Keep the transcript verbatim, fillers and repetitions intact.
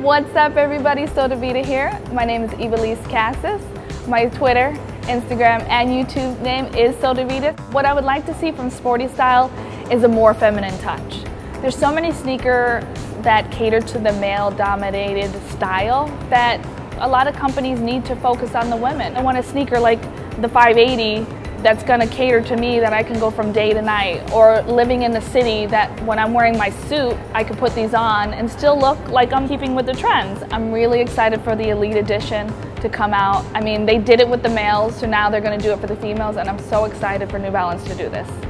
What's up, everybody? Soledevida here. My name is Ivelisse Cassas. My Twitter, Instagram, and YouTube name is Soledevida. What I would like to see from sporty style is a more feminine touch. There's so many sneakers that cater to the male-dominated style that a lot of companies need to focus on the women. I want a sneaker like the five eighty that's going to cater to me, that I can go from day to night, or living in the city that when I'm wearing my suit I can put these on and still look like I'm keeping with the trends. I'm really excited for the Elite Edition to come out. I mean, they did it with the males, so now they're going to do it for the females, and I'm so excited for New Balance to do this.